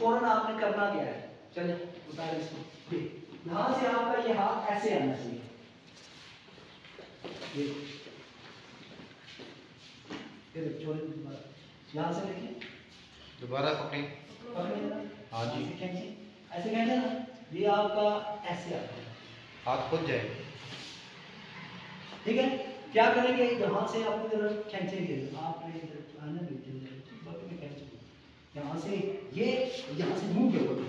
फौरन आपने करना क्या है, चलिए उतारे इसको। यहां से आपका ये हाथ ऐसे आना चाहिए, यहां से देखिए दोबारा पकड़े, हाँ जी ऐसे कहते ना, ये आपका ऐसे हाथ खुद जाएगा, ठीक है। क्या करेंगे, यहाँ से आपको जरा खींचेंगे, आपने इधर आना, यहाँ से ये यहाँ से मुंह के ऊपर